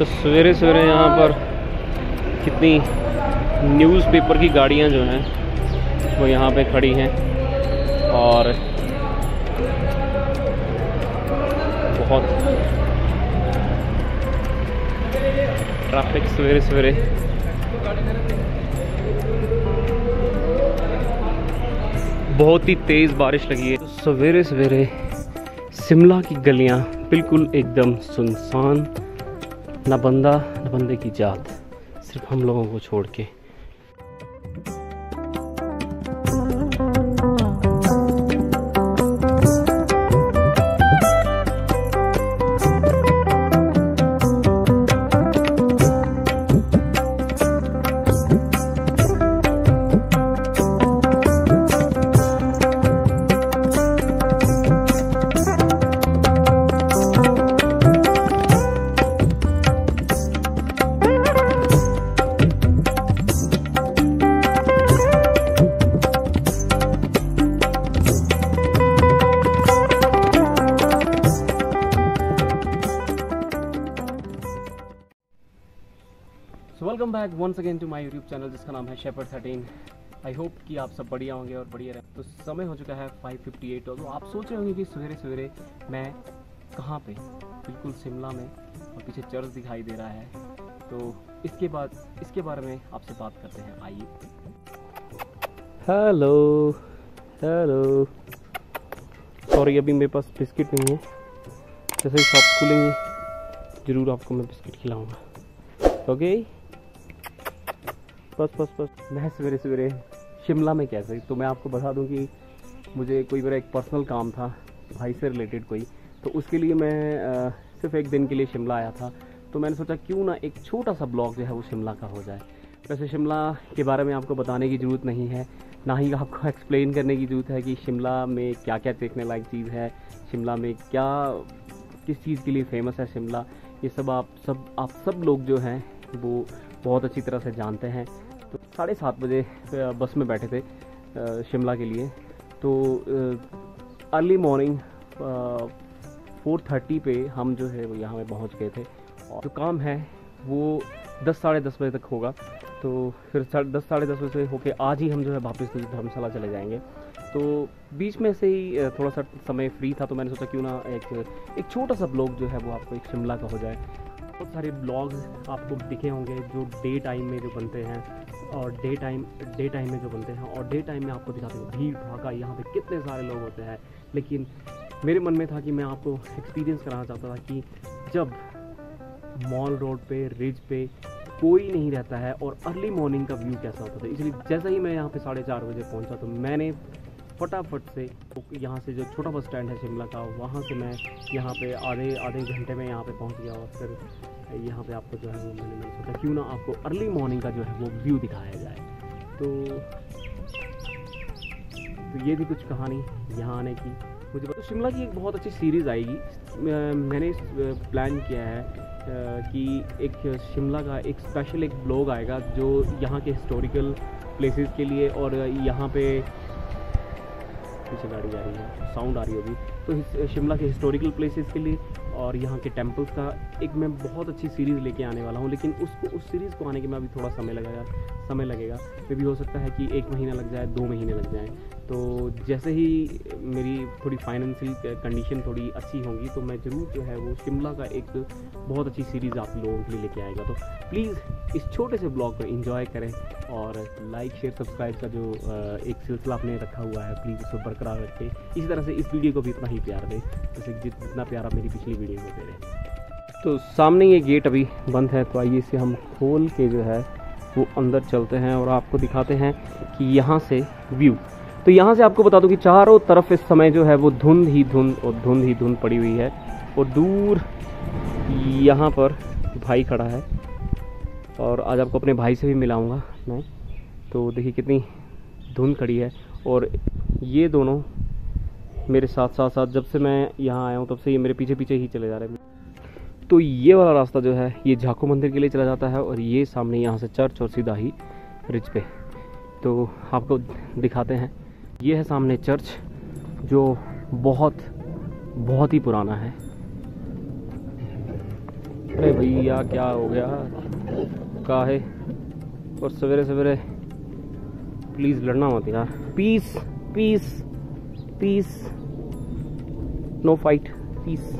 तो सवेरे सवेरे यहाँ पर कितनी न्यूज़पेपर की गाड़ियाँ जो हैं वो यहाँ पे खड़ी हैं और बहुत ट्रैफिक सवेरे सवेरे। बहुत ही तेज़ बारिश लगी है तो सवेरे सवेरे शिमला की गलियां बिल्कुल एकदम सुनसान, ना बंदा ना बंदे की जात, सिर्फ हम लोगों को छोड़ के। Welcome back once again to my YouTube channel जिसका नाम है शेपर्ड 13। आई होप कि आप सब बढ़िया होंगे और बढ़िया रहें। तो समय हो चुका है 5:58 और तो आप सोच रहे होंगे कि सवेरे सवेरे मैं कहाँ पे, बिल्कुल शिमला में और पीछे चर्च दिखाई दे रहा है। तो इसके बाद इसके बारे में आपसे बात करते हैं, आइए। हेलो हेलो, सॉरी अभी मेरे पास बिस्किट नहीं है, जैसे ही शॉप खुलेंगे ज़रूर आपको मैं बिस्किट खिलाऊँगा। ओके बस बस बस, मैं सवेरे सवेरे शिमला में कैसे, तो मैं आपको बता दूं कि मुझे कोई मेरा एक पर्सनल काम था भाई से रिलेटेड कोई, तो उसके लिए मैं सिर्फ एक दिन के लिए शिमला आया था। तो मैंने सोचा क्यों ना एक छोटा सा ब्लॉग जो है वो शिमला का हो जाए। वैसे शिमला के बारे में आपको बताने की ज़रूरत नहीं है, ना ही आपको एक्सप्लेन करने की ज़रूरत है कि शिमला में क्या क्या देखने लायक चीज़ है, शिमला में क्या किस चीज़ के लिए फेमस है शिमला, ये सब आप सब लोग जो हैं वो बहुत अच्छी तरह से जानते हैं। तो 7:30 बजे बस में बैठे थे शिमला के लिए, तो अर्ली मॉर्निंग 4:30 पे हम जो है वो यहाँ पे पहुँच गए थे। और जो काम है वो 10 साढ़े 10 बजे तक होगा, तो फिर 10 साढ़े 10 बजे से होके आज ही हम जो है वापस धर्मशाला चले जाएंगे। तो बीच में से ही थोड़ा सा समय फ्री था, तो मैंने सोचा क्यों ना एक छोटा सा ब्लॉग जो है वो आपको एक शिमला का हो जाए। बहुत सारे ब्लॉग्स आपको दिखे होंगे जो डे टाइम में जो बनते हैं और डे टाइम में जो बनते हैं, और डे टाइम में आपको दिखाते हैं भीड़ भागा, यहाँ पे कितने सारे लोग होते हैं। लेकिन मेरे मन में था कि मैं आपको एक्सपीरियंस कराना चाहता था कि जब मॉल रोड पे रिज पे कोई नहीं रहता है और अर्ली मॉर्निंग का व्यू कैसा होता था। इसलिए जैसा ही मैं यहाँ पर 4:30 बजे पहुँचा तो मैंने फटाफट से यहाँ से जो छोटा बस स्टैंड है शिमला का, वहाँ से मैं यहाँ पे आधे घंटे में यहाँ पे पहुँच गया। और फिर यहाँ पे आपको जो है वो मैंने सोचा क्यों ना आपको अर्ली मॉर्निंग का जो है वो व्यू दिखाया जाए। तो ये भी कुछ कहानी यहाँ आने की। मुझे तो शिमला की एक बहुत अच्छी सीरीज़ आएगी, मैंने प्लान किया है कि एक शिमला का एक स्पेशल एक ब्लॉग आएगा जो यहाँ के हिस्टोरिकल प्लेसेस के लिए, और यहाँ पर पीछे गाड़ी जा रही है, साउंड आ रही होगी, तो शिमला के हिस्टोरिकल प्लेसेस के लिए और यहाँ के टेम्पल्स का एक मैं बहुत अच्छी सीरीज़ लेके आने वाला हूँ। लेकिन उसको उस सीरीज़ को आने के में अभी थोड़ा समय लगेगा, फिर भी हो सकता है कि 1 महीना लग जाए, 2 महीने लग जाएँ। तो जैसे ही मेरी थोड़ी फाइनेंशियल कंडीशन थोड़ी अच्छी होगी तो मैं ज़रूर जो है वो शिमला का एक बहुत अच्छी सीरीज़ आप लोगों के लिए लेके आएगा। तो प्लीज़ इस छोटे से ब्लॉग को एंजॉय करें और लाइक शेयर सब्सक्राइब का जो एक सिलसिला आपने रखा हुआ है प्लीज़ उसको बरकरार रखें। इसी तरह से इस वीडियो को भी इतना ही प्यार दें जैसे जितना प्यार आप मेरी पिछली वीडियो में दे रहे हैं। तो सामने ये गेट अभी बंद है, तो आइए इसे हम खोल के जो है वो अंदर चलते हैं और आपको दिखाते हैं कि यहाँ से व्यू। तो यहाँ से आपको बता दूं कि चारों तरफ इस समय जो है वो धुंध ही धुंध पड़ी हुई है। और दूर यहाँ पर भाई खड़ा है और आज आपको अपने भाई से भी मिलाऊंगा मैं। तो देखिए कितनी धुंध खड़ी है, और ये दोनों मेरे साथ जब से मैं यहाँ आया हूँ तब से ये मेरे पीछे ही चले जा रहे हैं। तो ये वाला रास्ता जो है ये झाकू मंदिर के लिए चला जाता है, और ये सामने यहाँ से चर्च और सीधा ही रिज पे। तो आपको दिखाते हैं, ये है सामने चर्च जो बहुत ही पुराना है। अरे भैया क्या हो गया, काहे और सवेरे सवेरे। प्लीज़ लड़ना मत यार, peace peace peace, no fight, peace.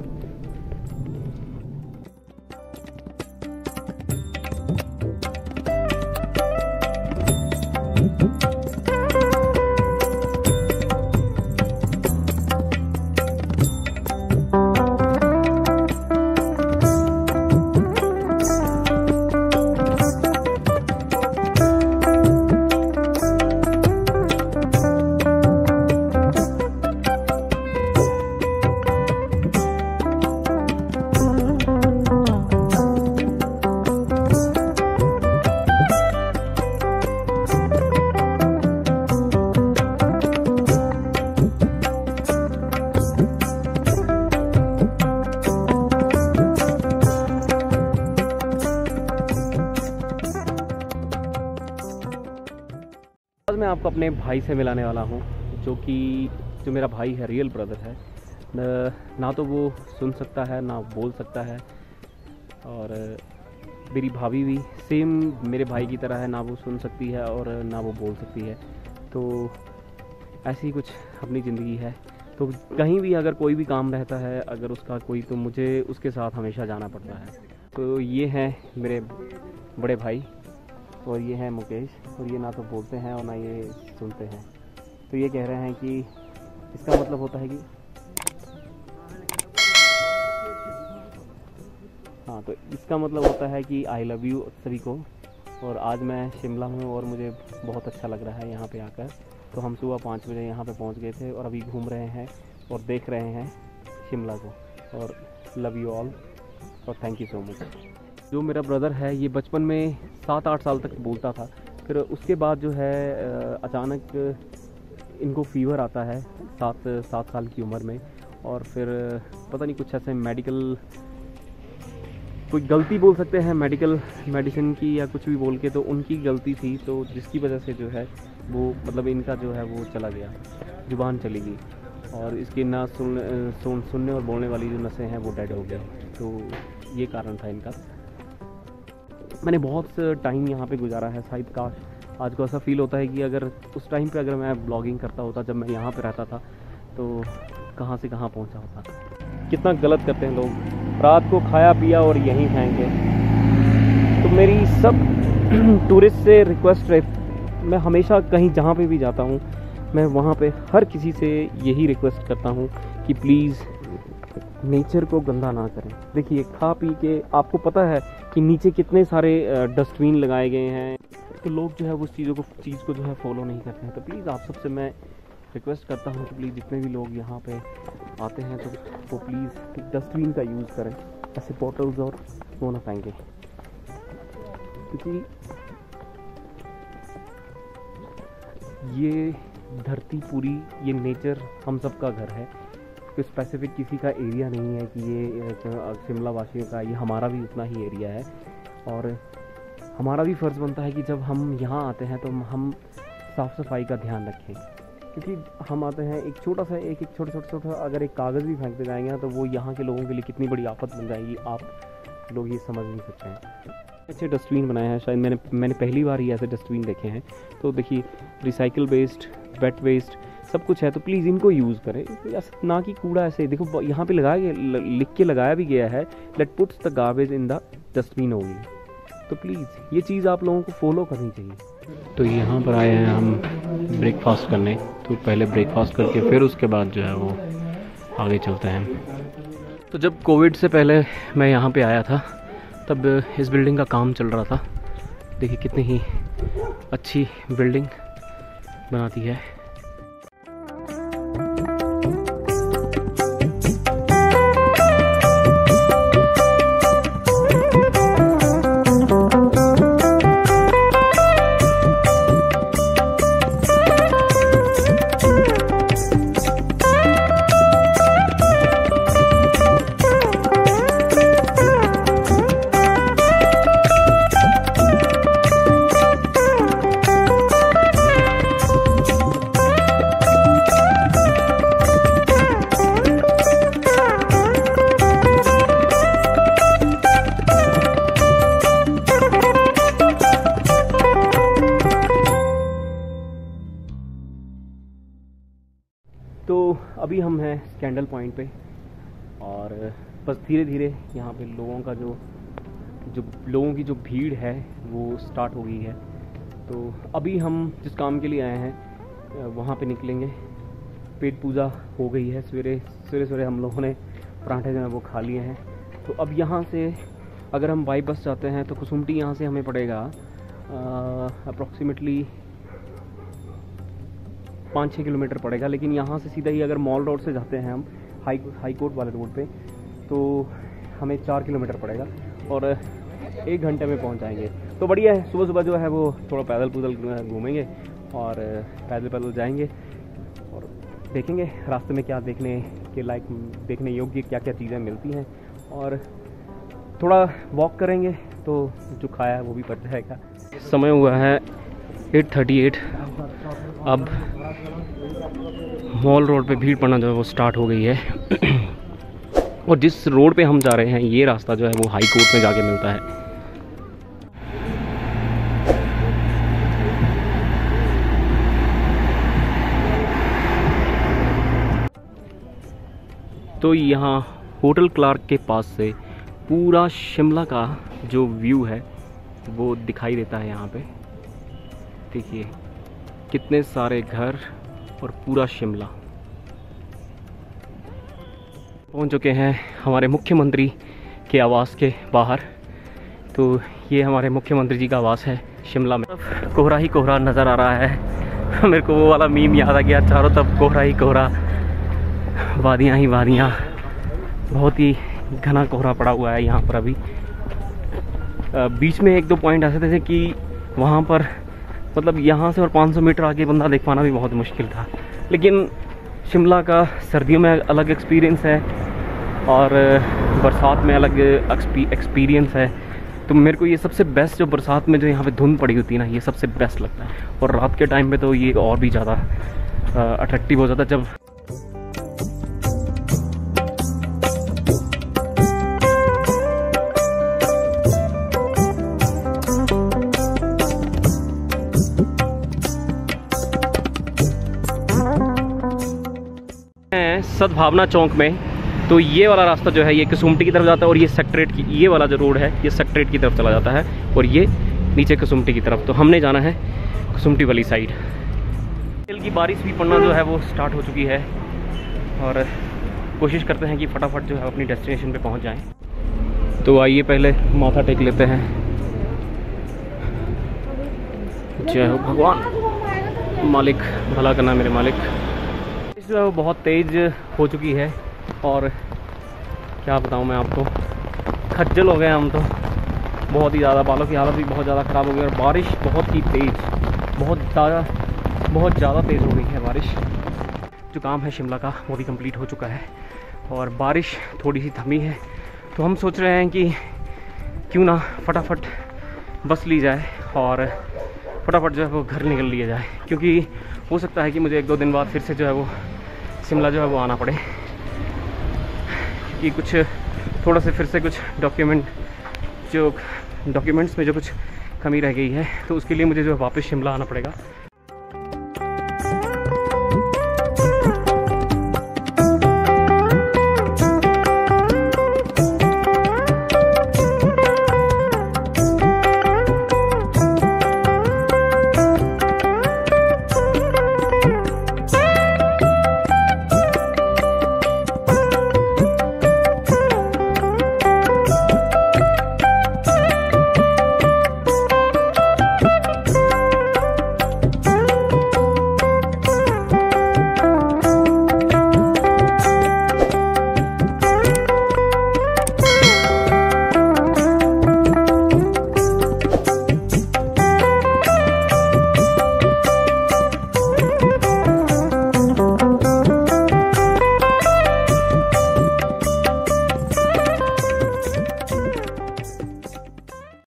मैं आपको अपने भाई से मिलाने वाला हूँ, जो मेरा भाई है, रियल ब्रदर है। ना तो वो सुन सकता है ना बोल सकता है, और मेरी भाभी भी सेम मेरे भाई की तरह है, ना वो सुन सकती है और ना वो बोल सकती है। तो ऐसी कुछ अपनी ज़िंदगी है। तो कहीं भी अगर कोई भी काम रहता है, अगर उसका कोई, तो मुझे उसके साथ हमेशा जाना पड़ता है। तो ये हैं मेरे बड़े भाई और ये है मुकेश, और ये ना तो बोलते हैं और ना ये सुनते हैं। तो ये कह रहे हैं कि इसका मतलब होता है कि हाँ, तो इसका मतलब होता है कि आई लव यू सभी को। और आज मैं शिमला हूँ और मुझे बहुत अच्छा लग रहा है यहाँ पे आकर। तो हम सुबह 5 बजे यहाँ पे पहुँच गए थे और अभी घूम रहे हैं और देख रहे हैं शिमला को। और लव यू ऑल और थैंक यू सो मच। जो मेरा ब्रदर है, ये बचपन में 7-8 साल तक बोलता था, फिर उसके बाद जो है अचानक इनको फीवर आता है 7 साल की उम्र में। और फिर पता नहीं कुछ ऐसे मेडिकल, कोई गलती बोल सकते हैं, मेडिकल मेडिसिन की या कुछ भी बोल के, तो उनकी गलती थी। तो जिसकी वजह से जो है वो मतलब इनका जो है वो चला गया, ज़ुबान चली गई, और इसकी ना सुनने और बोलने वाली जो नसें हैं वो डेड हो गया। तो ये कारण था इनका। मैंने बहुत टाइम यहाँ पे गुजारा है, शायद काश आज को ऐसा फील होता है कि अगर उस टाइम पे अगर मैं ब्लॉगिंग करता होता, जब मैं यहाँ पे रहता था, तो कहाँ से कहाँ पहुँचा होता। कितना गलत करते हैं लोग, रात को खाया पिया और यहीं खाएंगे। तो मेरी सब टूरिस्ट से रिक्वेस्ट है, मैं हमेशा कहीं जहाँ पे भी जाता हूँ, मैं वहाँ पे हर किसी से यही रिक्वेस्ट करता हूँ कि प्लीज़ नेचर को गंदा ना करें। देखिए खा पी के, आपको पता है कि नीचे कितने सारे डस्टबिन लगाए गए हैं, तो लोग जो है वो चीज़ को जो है फॉलो नहीं करते हैं। तो प्लीज़ आप सबसे मैं रिक्वेस्ट करता हूँ कि प्लीज़ जितने भी लोग यहाँ पे आते हैं तो वो प्लीज़ डस्टबिन का यूज़ करें, ऐसे बॉटल्स और वो ना फेंकें, क्योंकि ये धरती पूरी, ये नेचर हम सब का घर है। कोई स्पेसिफिक किसी का एरिया नहीं है कि ये शिमला वासियों का, ये हमारा भी उतना ही एरिया है। और हमारा भी फ़र्ज़ बनता है कि जब हम यहाँ आते हैं तो हम साफ़ सफाई का ध्यान रखें, क्योंकि हम आते हैं एक छोटा सा एक छोटा अगर एक कागज़ भी फेंकते जाएंगे तो वो यहाँ के लोगों के लिए कितनी बड़ी आफत बन जाएगी, आप लोग ये समझ नहीं सकते हैं। अच्छे डस्टबिन बनाए हैं, शायद मैंने पहली बार ही ऐसे डस्टबिन देखे हैं। तो देखिए रिसाइकल वेस्ट, वेट वेस्ट सब कुछ है, तो प्लीज़ इनको यूज़ करें, ना कि कूड़ा ऐसे। देखो यहाँ पे लगाया, लिख के लगाया भी गया है, let puts the garbage in the dustbin होगी। तो प्लीज़ ये चीज़ आप लोगों को फॉलो करनी चाहिए। तो यहाँ पर आए हैं हम ब्रेकफास्ट करने, तो पहले ब्रेकफास्ट करके फिर उसके बाद जो है वो आगे चलते हैं। तो जब कोविड से पहले मैं यहाँ पर आया था, तब इस बिल्डिंग का काम चल रहा था। देखिए कितनी ही अच्छी बिल्डिंग बनाती है। अभी हम हैं स्कैंडल पॉइंट पे और बस धीरे धीरे यहाँ पे लोगों का लोगों की जो भीड़ है वो स्टार्ट हो गई है। तो अभी हम जिस काम के लिए आए हैं वहाँ पे निकलेंगे। पेट पूजा हो गई है, सवेरे हम लोगों ने पराठे जो हैं वो खा लिए हैं। तो अब यहाँ से अगर हम बाई बस जाते हैं तो कुसुमटी यहाँ से हमें पड़ेगा अप्रॉक्सीमेटली 5-6 किलोमीटर पड़ेगा। लेकिन यहाँ से सीधा ही अगर मॉल रोड से जाते हैं हम हाई कोर्ट वाले रोड पे तो हमें 4 किलोमीटर पड़ेगा और 1 घंटे में पहुँच जाएंगे। तो बढ़िया है, सुबह सुबह जो है वो थोड़ा पैदल घूमेंगे और पैदल जाएंगे और देखेंगे रास्ते में क्या देखने योग्य क्या क्या चीज़ें मिलती हैं और थोड़ा वॉक करेंगे तो जो खाया है वो भी पच जाएगा। समय हुआ है 8:38। अब मॉल रोड पे भीड़ पड़ना जो है वो स्टार्ट हो गई है और जिस रोड पे हम जा रहे हैं ये रास्ता जो है वो हाई कोर्ट में जाके मिलता है। तो यहाँ होटल क्लार्क के पास से पूरा शिमला का जो व्यू है वो दिखाई देता है। यहाँ पे देखिए कितने सारे घर और पूरा शिमला। पहुँच चुके हैं हमारे मुख्यमंत्री के आवास के बाहर। तो ये हमारे मुख्यमंत्री जी का आवास है शिमला में। कोहरा ही कोहरा नज़र आ रहा है। मेरे को वो वाला मीम याद आ गया, चारों तरफ कोहरा ही कोहरा, वादियाँ ही वादियाँ, बहुत ही घना कोहरा पड़ा हुआ है यहाँ पर। अभी बीच में 1-2 पॉइंट ऐसे थे कि वहाँ पर मतलब यहाँ से और 500 मीटर आगे बंदा देख पाना भी बहुत मुश्किल था। लेकिन शिमला का सर्दियों में अलग एक्सपीरियंस है और बरसात में अलग एक्सपीरियंस है। तो मेरे को ये सबसे बेस्ट जो बरसात में जो यहाँ पे धुंध पड़ी होती है ना, ये सबसे बेस्ट लगता है। और रात के टाइम पे तो ये और भी ज़्यादा अट्रैक्टिव हो जाता है। जब सद्भावना चौक में तो ये वाला रास्ता जो है ये कुसुमटी की तरफ जाता है और ये सेक्ट्रेट की, ये वाला जो रोड है ये सेक्ट्रेट की तरफ चला जाता है और ये नीचे कुसुमटी की तरफ। तो हमने जाना है कुसुमटी वाली साइड। कल की बारिश भी पड़ना जो है वो स्टार्ट हो चुकी है और कोशिश करते हैं कि फटाफट जो है अपनी डेस्टिनेशन पे पहुंच जाएं। तो आइए पहले माथा टेक लेते हैं। जय हो भगवान, मालिक भला करना मेरे मालिक। वो बहुत तेज़ हो चुकी है और क्या बताऊं मैं आपको, खज्जल हो गए हम तो बहुत ही ज़्यादा। बालों की हालत भी बहुत ज़्यादा ख़राब हो गई और बारिश बहुत ही तेज़, बहुत ज़्यादा तेज़ हो गई है बारिश। जो काम है शिमला का वो भी कंप्लीट हो चुका है और बारिश थोड़ी सी थमी है। तो हम सोच रहे हैं कि क्यों ना फटाफट बस ली जाए और फटाफट जो है वो घर निकल लिया जाए, क्योंकि हो सकता है कि मुझे 1-2 दिन बाद फिर से जो है वो शिमला जो है वो आना पड़े, क्योंकि कुछ थोड़ा से फिर से कुछ डॉक्यूमेंट्स में जो कुछ कमी रह गई है तो उसके लिए मुझे जो है वापस शिमला आना पड़ेगा।